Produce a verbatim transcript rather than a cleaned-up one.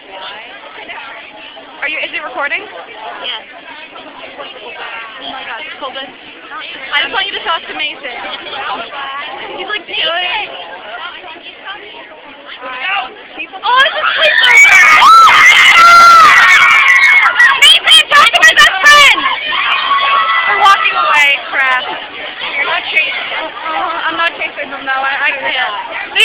Are you? Is it recording? Yes. Oh my God, it's cold. I just want you to talk to Mason. He's like chilling. Oh, it's a sleepover! Mason, talk to my best friend. We're walking away. Crap. You're not chasing. Oh, I'm not chasing him though. I, I can't.